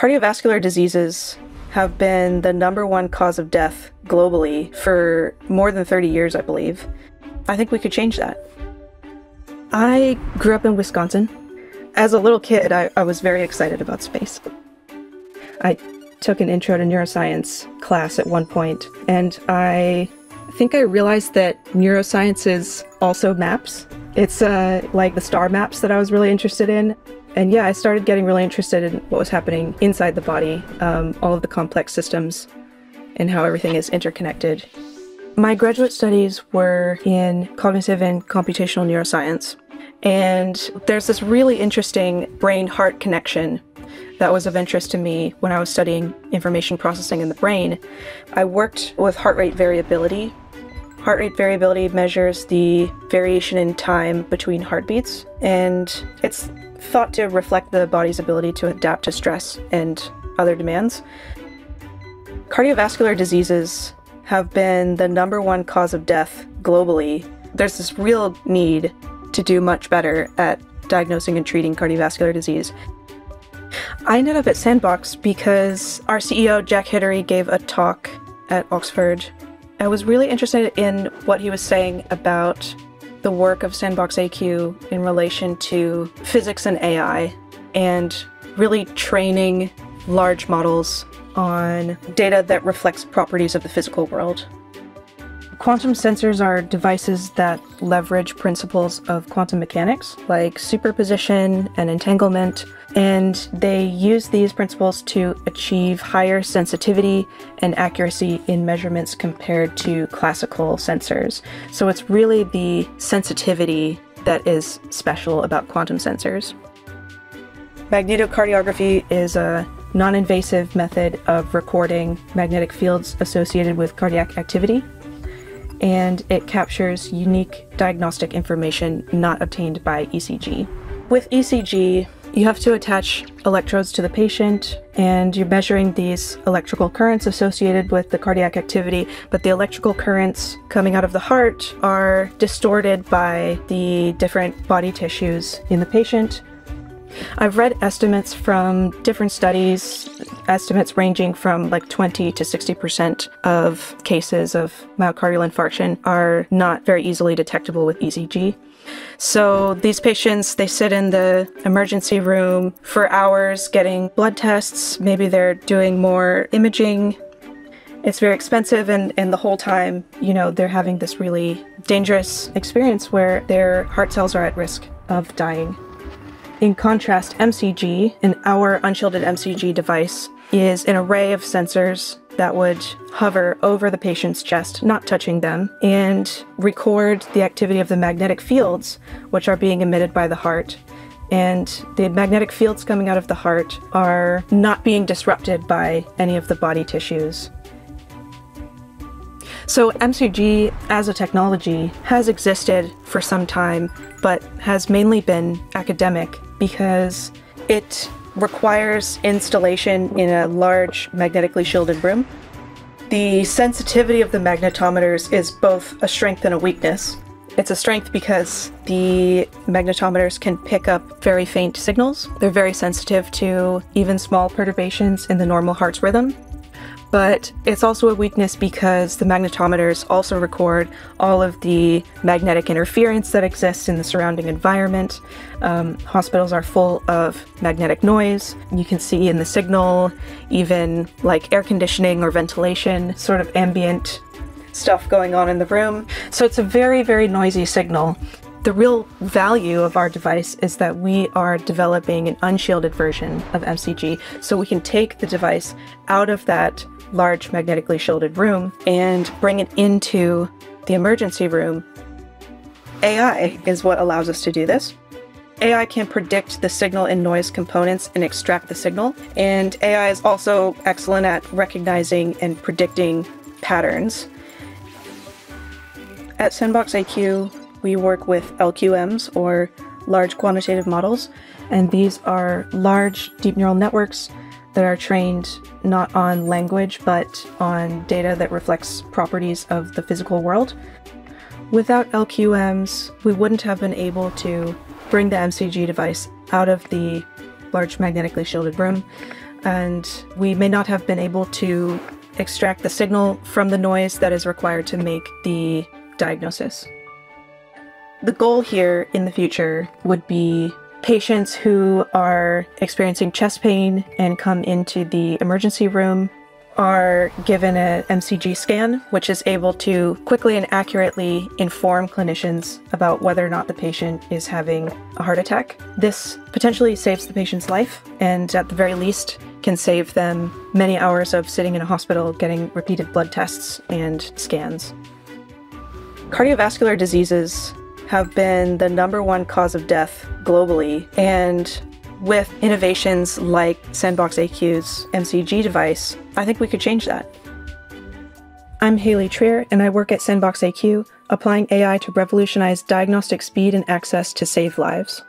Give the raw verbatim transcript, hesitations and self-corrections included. Cardiovascular diseases have been the number one cause of death globally for more than thirty years, I believe. I think we could change that. I grew up in Wisconsin. As a little kid, I, I was very excited about space. I took an intro to neuroscience class at one point, and I think I realized that neuroscience is also maps. It's uh, like the star maps that I was really interested in. And yeah, I started getting really interested in what was happening inside the body, um, all of the complex systems and how everything is interconnected. My graduate studies were in cognitive and computational neuroscience. And there's this really interesting brain-heart connection that was of interest to me when I was studying information processing in the brain. I worked with heart rate variability. Heart rate variability measures the variation in time between heartbeats, and it's thought to reflect the body's ability to adapt to stress and other demands. Cardiovascular diseases have been the number one cause of death globally. There's this real need to do much better at diagnosing and treating cardiovascular disease. I ended up at Sandbox because our C E O, Jack Hidary, gave a talk at Oxford. I was really interested in what he was saying about the work of Sandbox A Q in relation to physics and A I, and really training large models on data that reflects properties of the physical world. Quantum sensors are devices that leverage principles of quantum mechanics, like superposition and entanglement, and they use these principles to achieve higher sensitivity and accuracy in measurements compared to classical sensors. So it's really the sensitivity that is special about quantum sensors. Magnetocardiography is a non-invasive method of recording magnetic fields associated with cardiac activity, and it captures unique diagnostic information not obtained by E C G. With E C G, you have to attach electrodes to the patient, and you're measuring these electrical currents associated with the cardiac activity, but the electrical currents coming out of the heart are distorted by the different body tissues in the patient. I've read estimates from different studies, estimates ranging from like twenty to sixty percent of cases of myocardial infarction are not very easily detectable with E C G. So these patients, they sit in the emergency room for hours getting blood tests, maybe they're doing more imaging. It's very expensive, and, and the whole time, you know, they're having this really dangerous experience where their heart cells are at risk of dying. In contrast, M C G, an our unshielded M C G device, is an array of sensors that would hover over the patient's chest, not touching them, and record the activity of the magnetic fields which are being emitted by the heart. And the magnetic fields coming out of the heart are not being disrupted by any of the body tissues. So M C G as a technology has existed for some time, but has mainly been academic because it requires installation in a large magnetically shielded room. The sensitivity of the magnetometers is both a strength and a weakness. It's a strength because the magnetometers can pick up very faint signals. They're very sensitive to even small perturbations in the normal heart's rhythm. But it's also a weakness because the magnetometers also record all of the magnetic interference that exists in the surrounding environment. Um, hospitals are full of magnetic noise. You can see in the signal, even like air conditioning or ventilation, sort of ambient stuff going on in the room. So it's a very, very noisy signal. The real value of our device is that we are developing an unshielded version of M C G, so we can take the device out of that large magnetically shielded room and bring it into the emergency room. A I is what allows us to do this. A I can predict the signal and noise components and extract the signal, and A I is also excellent at recognizing and predicting patterns. At Sandbox A Q, we work with L Q Ms, or large quantitative models, and these are large deep neural networks that are trained not on language but on data that reflects properties of the physical world. Without L Q Ms, we wouldn't have been able to bring the M C G device out of the large magnetically shielded room and we may not have been able to extract the signal from the noise that is required to make the diagnosis. The goal here in the future would be patients who are experiencing chest pain and come into the emergency room are given an M C G scan, which is able to quickly and accurately inform clinicians about whether or not the patient is having a heart attack. This potentially saves the patient's life, and at the very least can save them many hours of sitting in a hospital getting repeated blood tests and scans. Cardiovascular diseases have been the number one cause of death globally, and with innovations like Sandbox A Q's M C G device, I think we could change that. I'm Hailey Trier, and I work at Sandbox A Q, applying A I to revolutionize diagnostic speed and access to save lives.